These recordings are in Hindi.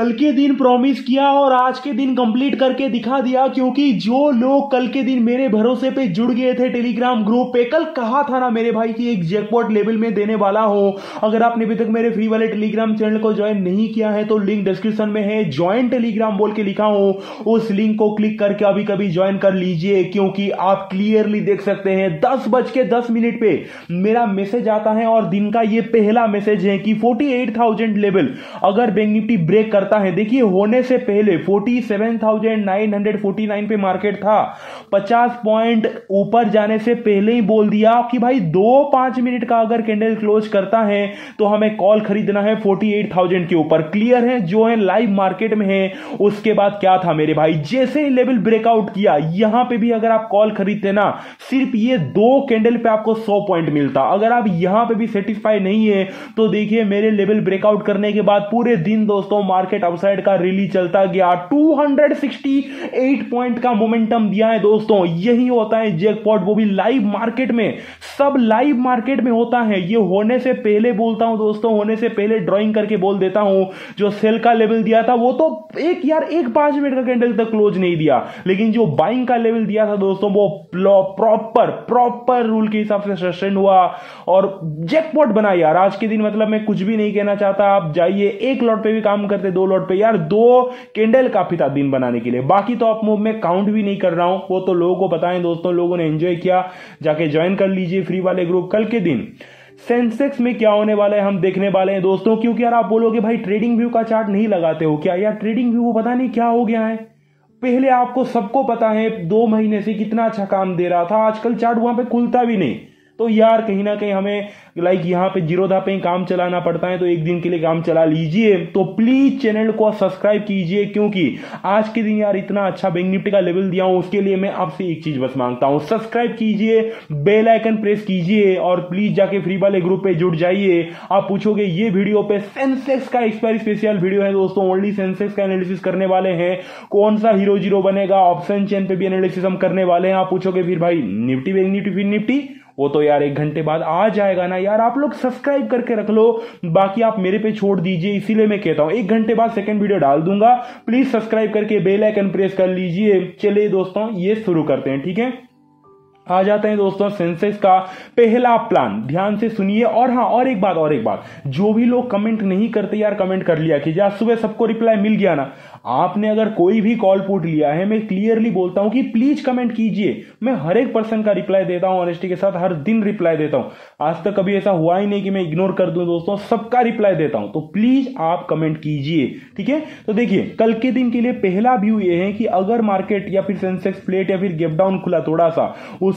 कल के दिन प्रॉमिस किया और आज के दिन कंप्लीट करके दिखा दिया, क्योंकि जो लोग कल के दिन मेरे भरोसे पे जुड़ गए थे टेलीग्राम ग्रुप पे, कल कहा था ना मेरे भाई कि एक जैकपॉट लेवल में देने वाला हूं। अगर आपने अभी तक मेरे फ्री वाले टेलीग्राम चैनल को ज्वाइन नहीं किया है तो लिंक डिस्क्रिप्शन में है, ज्वाइन टेलीग्राम बोल के लिखा हूं, उस लिंक को क्लिक करके अभी कभी ज्वाइन कर लीजिए, क्योंकि आप क्लियरली देख सकते हैं 10:10 पे मेरा मैसेज आता है और दिन का ये पहला मैसेज है कि 48,000 लेवल अगर बैंक निफ्टी ब्रेक है। देखिए होने से पहले 47,949 पे मार्केट था, 50 पॉइंट ऊपर जाने से पहले ही बोल दिया कि भाई 2-5 मिनट का अगर कैंडल क्लोज करता है तो हमें कॉल खरीदना है 48,000 के ऊपर। क्लियर है जो है लाइव मार्केट में है। उसके बाद क्या था मेरे भाई, जैसे ही लेवल ब्रेकआउट किया यहां पे भी अगर आप कॉल खरीदते ना, सिर्फ ये 2 कैंडल पे आपको 100 पॉइंट मिलता। अगर आप यहां पर भी सेटिस्फाई नहीं है तो देखिए मेरे लेवल ब्रेकआउट करने के बाद पूरे दिन दोस्तों मार्केट अपसाइड का रैली चलता गया, 268 पॉइंट का मोमेंटम दिया है दोस्तों। यही होता है जैकपॉट, वो भी लाइव मार्केट में, सब लाइव मार्केट में होता है। ये होने से पहले बोलता हूं दोस्तों, होने से पहले ड्राइंग करके बोल देता हूं। जो सेल का लेवल दिया था वो तो एक 5 मिनट का कैंडल तक क्लोज नहीं दिया, लेकिन जो बाइंग का लेवल दिया था दोस्तों वो प्रॉपर रूल के हिसाब से सस्टेन हुआ और जैकपॉट बना यार आज के दिन। मतलब मैं कुछ भी नहीं कहना चाहता, आप जाइए, एक लॉट पे भी काम करते, 2 लॉट पे यार, 2 कैंडल काफी था दिन बनाने के लिए। बाकी तो आप मूव में काउंट भी नहीं कर रहा हूं, वो तो लोगों को पता है दोस्तों, लोगों ने एंजॉय किया, जाके ज्वाइन कर लीजिए फ्री वाले ग्रुप। कल के दिन सेंसेक्स में क्या होने वाला है हम देखने वाले हैं दोस्तों, क्योंकि यार आप बोलोगे भाई ट्रेडिंग व्यू का चार्ट नहीं लगाते हो क्या, यार ट्रेडिंग व्यू पता नहीं क्या हो गया है। पहले आपको सबको पता है 2 महीने से कितना अच्छा काम दे रहा था, आजकल चार्ट वहां पर खुलता भी नहीं। तो यार कहीं ना कहीं हमें यहाँ पे जीरोधा पे ही काम चलाना पड़ता है, तो एक दिन के लिए काम चला लीजिए। तो प्लीज चैनल को सब्सक्राइब कीजिए, क्योंकि आज के दिन यार इतना अच्छा बैंक निफ्टी का लेवल दिया हूं, उसके लिए मैं आपसे एक चीज बस मांगता हूं, सब्सक्राइब कीजिए, बेल आइकन प्रेस कीजिए और प्लीज जाके फ्री वाले ग्रुप पे जुड़ जाइए। आप पूछोगे ये वीडियो पे सेंसेक्स का एक्सपायरी स्पेशल वीडियो है दोस्तों, ओनली सेंसेक्स का एनालिसिस करने वाले हैं, कौन सा हीरो जीरो बनेगा, ऑप्शन चेन पे भी एनालिसिस हम करने वाले हैं। आप पूछोगे फिर भाई निफ्टी बैंक निफ्टी फिर निफ्टी, वो तो यार 1 घंटे बाद आ जाएगा ना यार, आप लोग सब्सक्राइब करके रख लो, बाकी आप मेरे पे छोड़ दीजिए। इसीलिए मैं कहता हूं 1 घंटे बाद सेकंड वीडियो डाल दूंगा, प्लीज सब्सक्राइब करके बेल आइकन प्रेस कर लीजिए। चलिए दोस्तों ये शुरू करते हैं, ठीक है। आ जाते हैं दोस्तों सेंसेक्स का पहला प्लान, ध्यान से सुनिए। और हाँ, और एक बात, जो भी लोग कमेंट नहीं करते यार, कमेंट कर लिया कि यार सुबह सबको रिप्लाई मिल गया ना। आपने अगर कोई भी कॉल पुट लिया है, मैं क्लियरली बोलता हूं कि प्लीज कमेंट कीजिए, मैं हर एक पर्सन का रिप्लाई देता हूं, ऑनेस्टी के साथ हर दिन रिप्लाई देता हूं। आज तक कभी ऐसा हुआ ही नहीं कि मैं इग्नोर कर दूं दोस्तों, सबका रिप्लाई देता हूं, तो प्लीज आप कमेंट कीजिए, ठीक है। तो देखिए कल के दिन के लिए पहला व्यू ये है कि अगर मार्केट या फिर सेंसेक्स फ्लैट या फिर गैप डाउन खुला थोड़ा सा,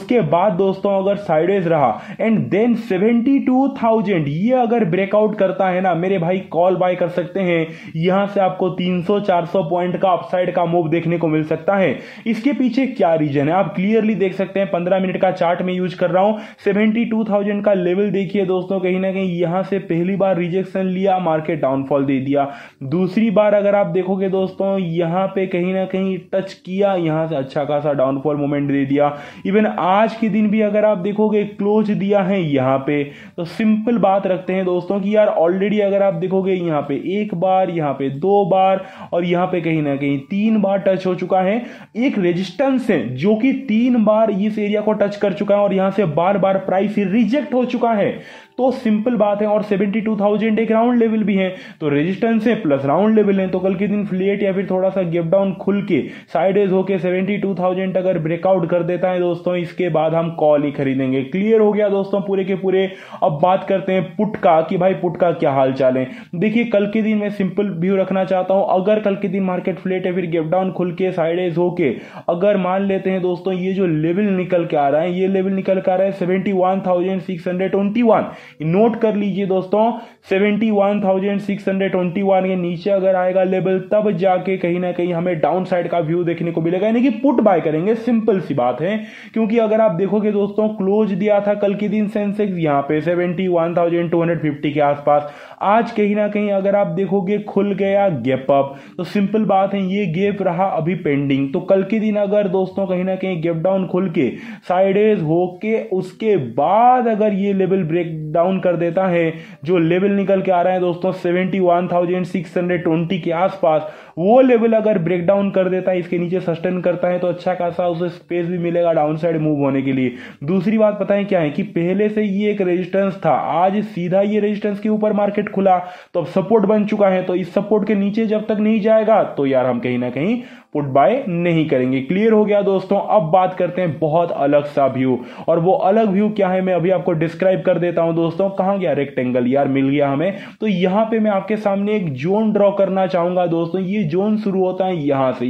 उसके बाद दोस्तों अगर साइडवेज रहा एंड देन 72,000 ये अगर ब्रेकआउट करता है ना मेरे भाई, कॉल बाय कर सकते हैं। यहां से आपको 300-400 पॉइंट का अपसाइड का मूव देखने को मिल सकता है। इसके पीछे क्या रीजन है आप क्लियरली देख सकते हैं, 15 मिनट का चार्ट में यूज कर रहा हूं। 72,000 का लेवल देखिए दोस्तों, कहीं ना कहीं यहां से पहली बार रिजेक्शन लिया, मार्केट डाउनफॉल दे दिया। दूसरी बार अगर आप देखोगे दोस्तों, यहां पर कहीं ना कहीं टच किया, यहां से अच्छा खासा डाउनफॉल मूवमेंट दे दिया। इवन आज के दिन भी अगर आप देखोगे क्लोज दिया है यहां पे। तो सिंपल बात रखते हैं दोस्तों कि यार ऑलरेडी अगर आप देखोगे यहां पे 1 बार, यहां पे 2 बार और यहां पे कहीं ना कहीं 3 बार टच हो चुका है। एक रेजिस्टेंस है जो कि 3 बार इस एरिया को टच कर चुका है और यहां से बार बार प्राइस रिजेक्ट हो चुका है। तो सिंपल बात है, और 72,000 एक राउंड लेवल भी है, तो रेजिस्टेंस है प्लस राउंड लेवल है। तो कल के दिन फ्लैट या फिर थोड़ा सा गैप डाउन खुल के साइडवेज होके 72,000 अगर ब्रेकआउट कर देता है दोस्तों, इसके बाद हम कॉल ही खरीदेंगे। क्लियर हो गया दोस्तों पूरे के पूरे। अब बात करते हैं पुट का, कि भाई पुट का क्या हाल चाल है। देखिए कल के दिन मैं सिंपल व्यू रखना चाहता हूं। अगर कल के दिन मार्केट फ्लैट या फिर गैप डाउन खुल के साइडवेज होके अगर मान लेते हैं दोस्तों, ये जो लेवल निकल के आ रहा है, ये लेवल निकल के आ रहा है 71,621, नोट कर लीजिए दोस्तों 71,621 के नीचे अगर आएगा लेवल, तब जाके कहीं ना कहीं हमें डाउन साइड का व्यू देखने को मिलेगा, यानी कि पुट बाय करेंगे। सिंपल सी बात है, क्योंकि अगर आप देखोगे दोस्तों, क्लोज दिया था कल के दिन सेंसेक्स यहाँ पे 71,250 के आसपास। आज कहीं ना कहीं अगर आप देखोगे खुल गया गैप अप, तो सिंपल बात है ये गैप रहा अभी पेंडिंग। तो कल के दिन अगर दोस्तों कहीं ना कहीं गैप डाउन खुल के साइडवेज होके उसके बाद अगर ये लेवल ब्रेक डाउन कर देता है, जो लेवल निकल के आ रहा है दोस्तों 71,620 के आसपास, वो लेवल अगर ब्रेक डाउन कर देता है, इसके नीचे सस्टेन करता है, तो अच्छा खासा उसे स्पेस भी मिलेगा डाउन साइड मूव होने के लिए। दूसरी बात पता है क्या है कि पहले से ये एक रेजिस्टेंस था, आज सीधा ये रेजिस्टेंस के ऊपर मार्केट खुला तो अब सपोर्ट बन चुका है। तो इस सपोर्ट के नीचे जब तक नहीं जाएगा तो यार हम कहीं ना कहीं पुट बाय नहीं करेंगे। क्लियर हो गया दोस्तों। अब बात करते हैं बहुत अलग सा व्यू, और वो अलग व्यू क्या है मैं अभी आपको डिस्क्राइब कर देता हूं दोस्तों। कहां गया रेक्टेंगल यार, मिल गया हमें। तो यहां पे मैं आपके सामने एक जोन ड्रॉ करना चाहूंगा दोस्तों। ये जोन शुरू होता है यहां से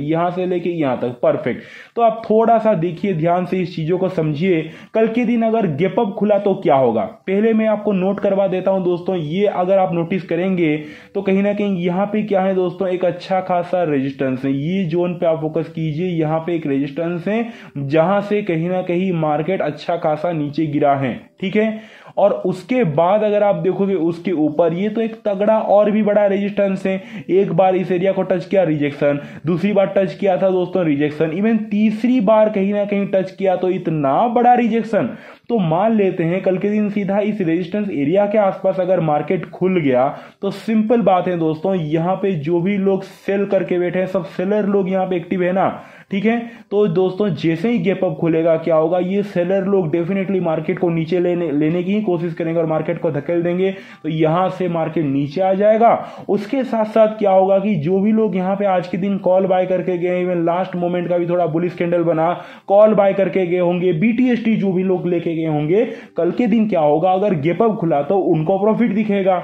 लेके यहां तक, परफेक्ट। तो आप थोड़ा सा देखिए ध्यान से, इस चीजों को समझिए। कल के दिन अगर गैप अप खुला तो क्या होगा, पहले मैं आपको नोट करवा देता हूं दोस्तों। ये अगर आप नोटिस करेंगे तो कहीं ना कहीं यहां पे क्या है दोस्तों, एक अच्छा खासा रेजिस्टेंस है। ये जोन पे आप फोकस कीजिए, यहां पे एक रेजिस्टेंस है जहां से कहीं ना कहीं मार्केट अच्छा खासा नीचे गिरा है, ठीक है। और उसके बाद अगर आप देखोगे उसके ऊपर ये तो एक तगड़ा और भी बड़ा रेजिस्टेंस है। एक बार इस एरिया को टच किया रिजेक्शन, दूसरी बार टच किया था दोस्तों रिजेक्शन, इवन तीसरी बार कहीं ना कहीं टच किया तो इतना बड़ा रिजेक्शन। तो मान लेते हैं कल के दिन सीधा इस रेजिस्टेंस एरिया के आसपास अगर मार्केट खुल गया तो सिंपल बात है दोस्तों, यहां पे जो भी लोग सेल करके बैठे हैं सब सेलर लोग यहां पे एक्टिव है ना, ठीक है। तो दोस्तों जैसे ही गैप अप खुलेगा क्या होगा, ये सेलर लोग डेफिनेटली मार्केट को नीचे लेने की कोशिश करेंगे और मार्केट को धकेल देंगे। तो यहां से मार्केट नीचे आ जाएगा। उसके साथ साथ क्या होगा कि जो भी लोग यहां पे आज के दिन कॉल बाय करके गए, इवन लास्ट मोमेंट का भी थोड़ा बुलिश कैंडल बना, कॉल बाय करके गए होंगे, बीटीएसटी जो भी लोग लेके गए होंगे, कल के दिन क्या होगा अगर गैप अप खुला तो उनको प्रॉफिट दिखेगा।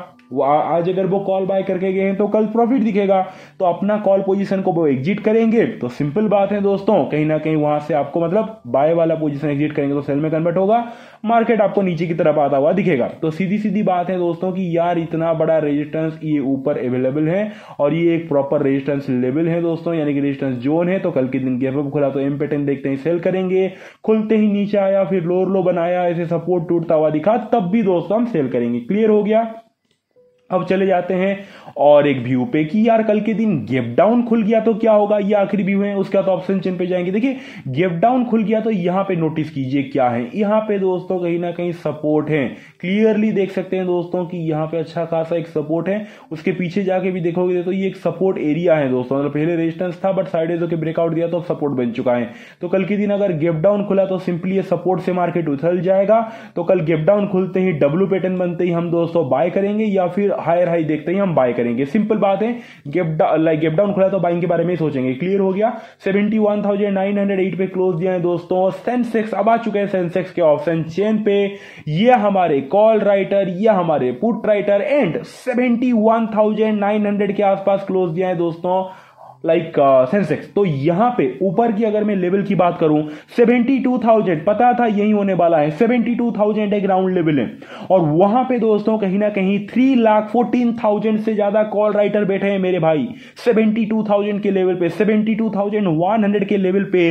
आज अगर वो कॉल बाय करके गए हैं तो कल प्रॉफिट दिखेगा, तो अपना कॉल पोजीशन को वो एग्जिट करेंगे। तो सिंपल बात है दोस्तों, कहीं ना कहीं वहां से आपको मतलब बाय वाला पोजीशन एग्जिट करेंगे तो सेल में कन्वर्ट होगा, मार्केट आपको नीचे की तरफ आता हुआ दिखेगा। तो सीधी सीधी बात है दोस्तों कि यार इतना बड़ा रेजिस्टेंस ये ऊपर अवेलेबल है और ये एक प्रॉपर रेजिस्टेंस लेवल है दोस्तों, यानी कि रेजिस्टेंस जोन है। तो कल के दिन गैप अप खुला तो एम पैटर्न देखते हैं, सेल करेंगे, खुलते ही नीचे आया फिर लोअर लो बनाया, ऐसे सपोर्ट टूटता हुआ दिखा तब भी दोस्तों हम सेल करेंगे। क्लियर हो गया। अब चले जाते हैं और एक व्यू पे कि यार कल के दिन गैप डाउन खुल गया तो क्या होगा, ये आखिरी व्यू है। उसके बाद ऑप्शन चेन पे जाएंगे। देखिए गैप डाउन खुल गया तो यहाँ पे नोटिस कीजिए क्या है, यहाँ पे दोस्तों कहीं ना कहीं सपोर्ट है। क्लियरली देख सकते हैं दोस्तों कि यहाँ पे अच्छा खासा एक सपोर्ट है। उसके पीछे जाके भी देखोगे तो ये एक सपोर्ट एरिया है दोस्तों, मतलब पहले रेजिस्टेंस था बट साइडवेज होकर ब्रेकआउट दिया तो सपोर्ट बन चुका है। तो कल के दिन अगर गैप डाउन खुला तो सिंपली ये सपोर्ट से मार्केट उछल जाएगा। तो कल गैप डाउन खुलते ही डब्ल्यू पैटर्न बनते ही हम दोस्तों बाय करेंगे या फिर हायर हाई देखते ही हम बाय करेंगे। सिंपल बात है, गैप डाउन खुला तो बाइंग के बारे में ही सोचेंगे। क्लियर हो गया। 71,908 पे क्लोज दिया है दोस्तों। सेंसेक्स अब आ चुके हैं सेंसेक्स के ऑप्शन चेन पे। ये हमारे कॉल राइटर, ये हमारे पुट राइटर एंड 71,900 के आसपास क्लोज दिया है दोस्तों सेंसेक्स। तो यहां पे ऊपर की अगर मैं लेवल की बात करूं 72,000, पता था यही होने वाला है। 72,000 एक ग्राउंड लेवल है और वहां पे दोस्तों कहीं ना कहीं 3,14,000 से ज्यादा कॉल राइटर बैठे हैं मेरे भाई। 72,000 के लेवल पे, 72,100 के लेवल पे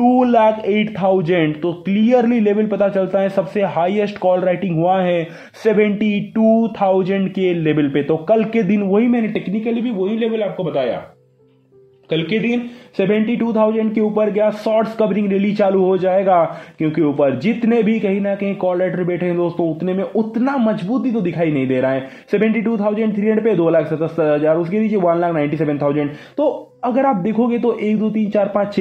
2,08,000। तो क्लियरली लेवल पता चलता है सबसे हाईएस्ट कॉल राइटिंग हुआ है 72,000 के लेवल पे। तो कल के दिन वही मैंने टेक्निकली भी वही लेवल आपको बताया। कल के दिन 72,000 के ऊपर गया शॉर्ट्स कवरिंग रैली चालू हो जाएगा, क्योंकि ऊपर जितने भी कहीं ना कहीं कॉल लेटर बैठे हैं दोस्तों उतने में उतना मजबूती तो दिखाई नहीं दे रहा है। 72,300 पे 2,70,000, उसके नीचे 1,97,000। तो अगर आप देखोगे तो 1 2 3 4 5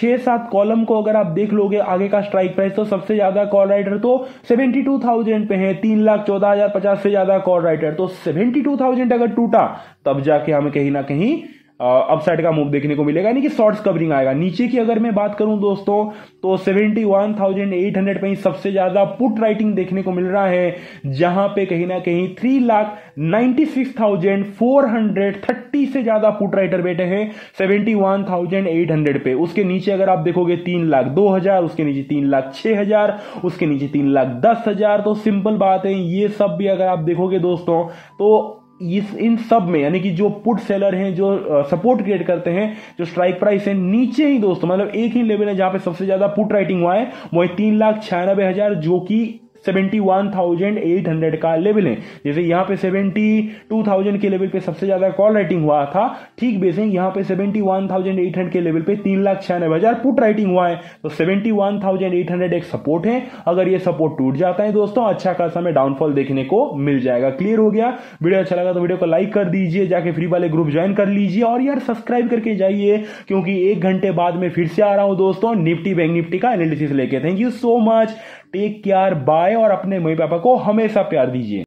6 7 कॉलम को अगर आप देख लोगे आगे का स्ट्राइक प्राइस, तो सबसे ज्यादा कॉल राइटर तो 72,000 पे है। 3,14,050 से ज्यादा कॉल राइटर। तो 72,000 अगर टूटा तब जाके हमें कहीं ना कहीं अपसाइड का मूव देखने को मिलेगा, यानी कि शॉर्ट्स कवरिंग आएगा। नीचे की अगर मैं बात करूं दोस्तों तो 71,800 पे ही सबसे ज्यादा पुट राइटिंग देखने को मिल रहा है, जहां पे कहीं ना कहीं 3,96,430 से ज्यादा पुट राइटर बैठे हैं 71,800 पे। उसके नीचे अगर आप देखोगे 3,02,000, उसके नीचे 3,06,000, उसके नीचे 3,10,000। तो सिंपल बात है ये सब भी अगर आप देखोगे दोस्तों तो इन सब में यानी कि जो पुट सेलर हैं, जो सपोर्ट क्रिएट करते हैं, जो स्ट्राइक प्राइस है नीचे ही दोस्तों, मतलब एक ही लेवल है जहां पे सबसे ज्यादा पुट राइटिंग हुआ है, वो 3,96,000 जो कि 71,800 का लेवल है। जैसे यहाँ पे 72,000 के लेवल पे सबसे ज्यादा कॉल राइटिंग हुआ था, ठीक बेसिंग यहाँ पे 71,800 के लेवल पे 3,96,000 पुट राइटिंग हुआ है। तो 71,800 एक सपोर्ट है, अगर ये सपोर्ट टूट जाता है दोस्तों अच्छा खासा हमें डाउनफॉल देखने को मिल जाएगा। क्लियर हो गया? वीडियो अच्छा लगा तो वीडियो को लाइक कर दीजिए, जाके फ्री वाले ग्रुप ज्वाइन कर लीजिए और यार सब्सक्राइब करके जाइए क्योंकि 1 घंटे बाद में फिर से आ रहा हूं दोस्तों निफ्टी बैंक निफ्टी का एनालिसिस लेके। Thank you so much, take care, bye और अपने मम्मी पापा को हमेशा प्यार दीजिए।